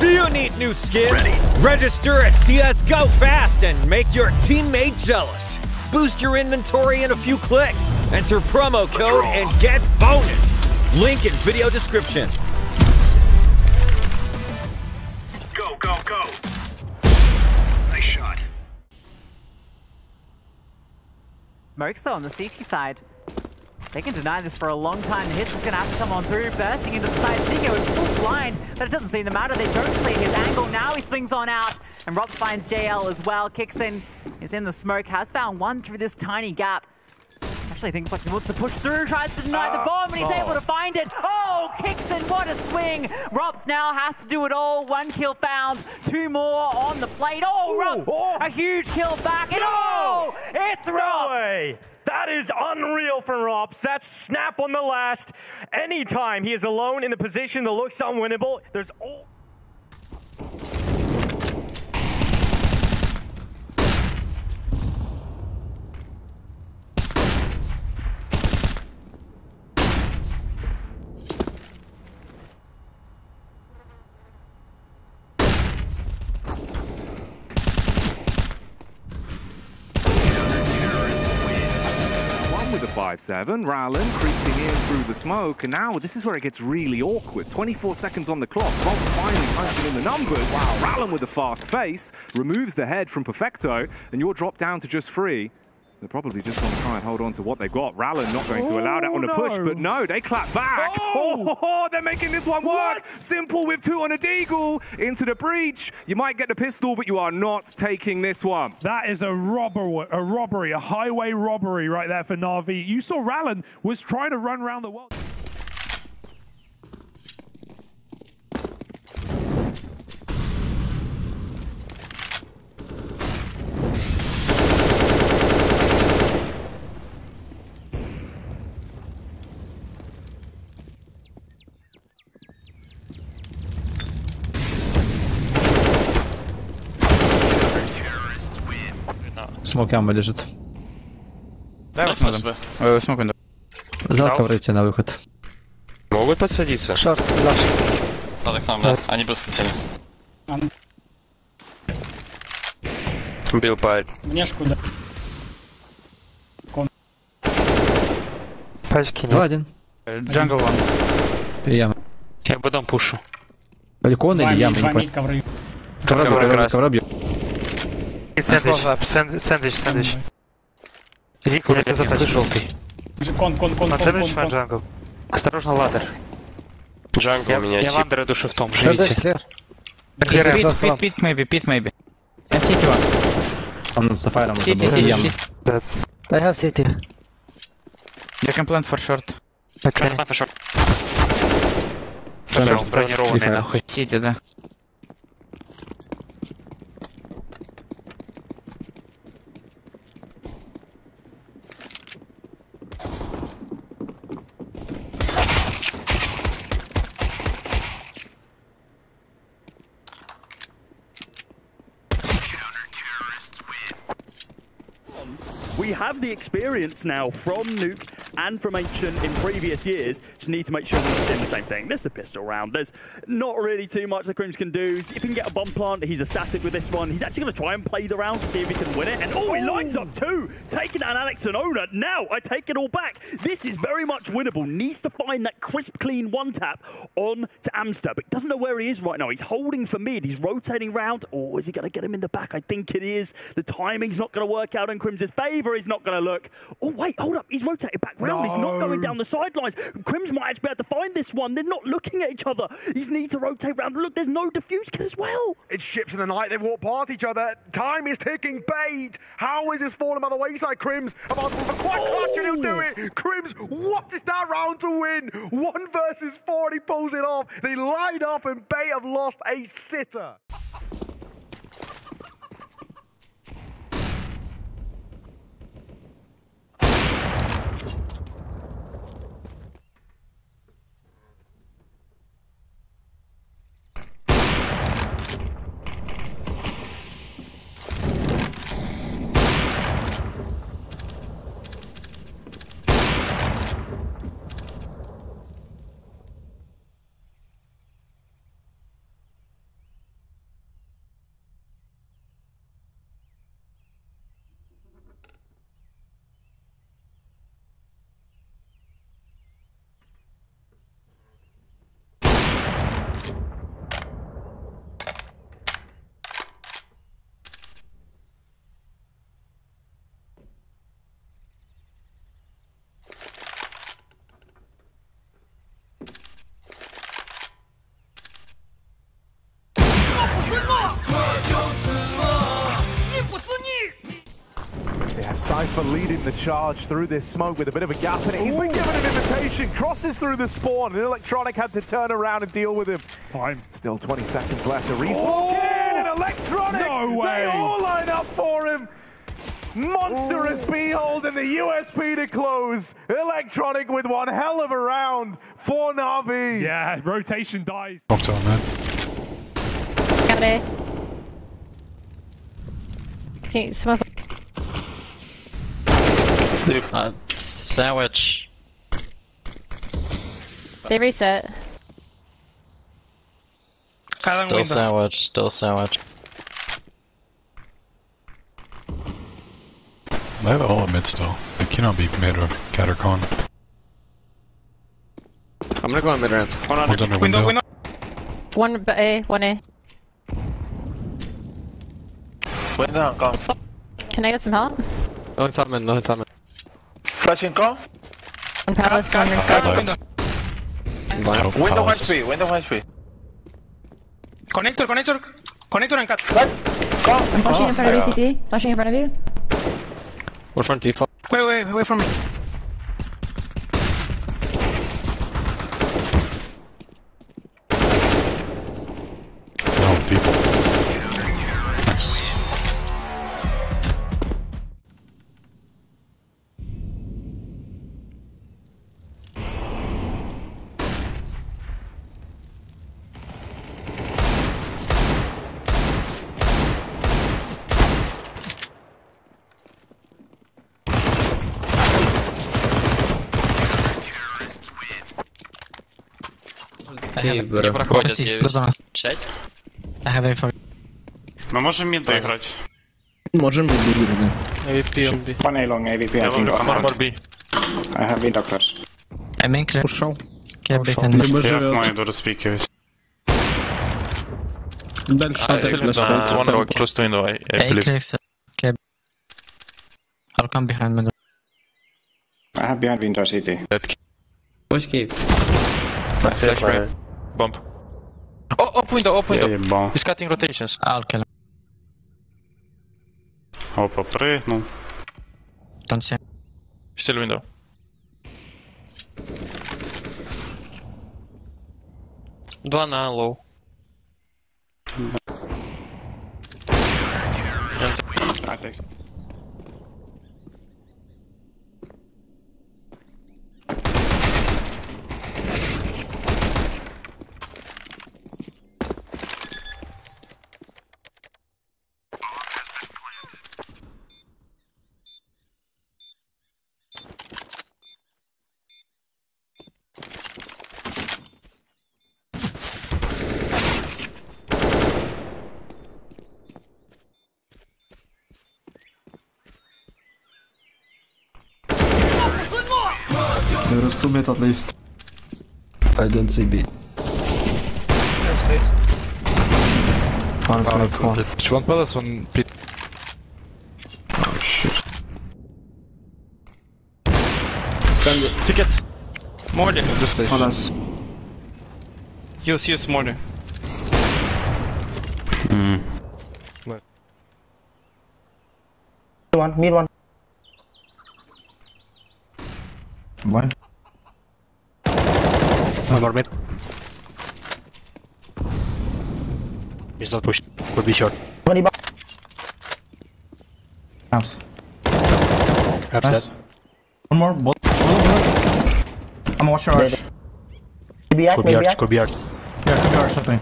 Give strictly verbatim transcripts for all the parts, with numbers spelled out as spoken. Do you need new skins? Ready. Register at C S G O Fast and make your teammate jealous. Boost your inventory in a few clicks. Enter promo code and get bonus. Link in video description. Go, go, go. Nice shot. Merc's though on the C T side. They can deny this for a long time. The hit's just going to have to come on through, bursting into the side. Zico is full blind, but it doesn't seem to matter. They don't clear his angle. Now he swings on out, and Rob finds J L as well. Kixon is in the smoke, has found one through this tiny gap. Actually thinks like he wants to push through, tries to deny uh, the bomb, and he's oh. able to find it. Oh, Kixon, what a swing. R O P Z now has to do it all. One kill found, two more on the plate. Oh, R O P Z, oh. a huge kill back. And no. oh, it's R O P Z. No That is unreal from R O P Z. That snap on the last. Anytime he is alone in the position that looks unwinnable, there's all... five seven, Rallon creeping in through the smoke, and now this is where it gets really awkward. twenty-four seconds on the clock, Bob finally punching in the numbers. Wow. Rallon with a fast face, removes the head from Perfecto, and you're dropped down to just three. They're probably just going to try and hold on to what they've got. Rallon not going to oh, allow that on a no. push, but no, they clap back. Oh, oh they're making this one work. What? Simple with two on a deagle into the breach. You might get the pistol, but you are not taking this one. That is a robbery, a robbery, a highway robbery right there for Na'Vi. You saw Rallon was trying to run around the world. Smoke ammo лежит. Дай вот сюда. Smoke window. За коврите на выход. Могут подсадиться. Шарт, флаш. Надо к нам, да. Они просто цели. Убил парень. Мне шкуда. Кон. Пачки нет. Два-один. Джангл ван. Яма. Я потом пушу. Балкон или яма? Два миль ковры. Ковры, ковры, ковры бьют. Сэндвич, сэндвич, сэндвич. Зик, у меня заточил желтый. Кон, кон, кон, кон, сэндвич, мой джангл. Осторожно, ладер. Джангл у меня. Я ладер иду шифтом, живите. Пит, пит, мэйби, пит, мэйби. Я сити ван. Он за файлом уже был. Сити, сити, сити. I have city. You can plant for short. I can plant for short. Джангл бронированный, нахуй. Сити, да. We have the experience now from Nuke and from Ancient in previous years. Just need to make sure we're not seeing the same thing. This is a pistol round. There's not really too much the Crims can do. If he can get a bomb plant, he's ecstatic with this one. He's actually going to try and play the round to see if he can win it. And oh, he lines up two, taking an Alex and Ona. Now I take it all back. This is very much winnable. Needs to find that crisp, clean one tap on to Amster, but doesn't know where he is right now. He's holding for mid. He's rotating round. Oh, is he going to get him in the back? I think it is. The timing's not going to work out in Crims' favour. He's not going to look. Oh, wait, hold up. He's rotated back round. No. He's not going down the sidelines. Crims might actually be able to find this one. They're not looking at each other. He's need to rotate round. Look, there's no defuse kit as well. It's ships in the night. They've walked past each other. Time is ticking. Bait. How is this falling by the wayside, Crims? About for quite clutch, and he'll do it. Crims, what is that round to win? One versus four, and he pulls it off. They line up, and Bait have lost a sitter. Yeah, Cypher leading the charge through this smoke with a bit of a gap in it. He's Ooh. been given an invitation, crosses through the spawn, and Electronic had to turn around and deal with him. Fine. Still twenty seconds left. A reset oh! again, and Electronic, no way. They all line up for him. Monstrous Behold and the U S P to close. Electronic with one hell of a round for Na'Vi. Yeah, rotation dies. Popped on, man. Got it. Can you smoke? Dude, uh, sandwich. They reset. Still sandwich, still sandwich. They have all at mid still. They cannot be mid or catacon. I'm gonna go on mid ramp. One on under window. window. One A, one A. Window, go. Can I get some help? No time in, no time in. Flashing go. One palace, one inside. Window one three, window one three. Connector, connector, connector and cut. Go. I'm flashing oh, in front of you, C T. Flashing in front of you. We're from T four. Wait, wait, wait from me. No, T four. Nice. Nie проходят девять. Мы можем мид доиграть? Можем мид доиграть. A V P. One A long, A V P. I have been doctors. I mean, ушел. Я мой иду распикивать. Дальше one rock close to window, I believe. I'll come behind window. I have behind window city. Push keep. Flash right. Bomb. Oh, up window, up window. Yeah, yeah, he's cutting rotations. I'll kill him. Опа, прыгнул. Танцуем. Still window. Два на low. Mm-hmm. There is two mid at least. I don't see B. One palace, one. One palace, one pit. Oh shit. Send it. Ticket. Morning. Just safe. Palace. Use, use morning. Hmm. Nice. One, mid one. One. One more mid. He's not pushed. Could be short. Nice. Nice. One more. Both. I'm watching rush. Could be arch. Could be arch. Could be arch. Yeah, could be arch something.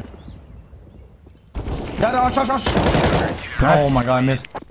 Yeah, rush, rush, rush. Oh my god, I missed.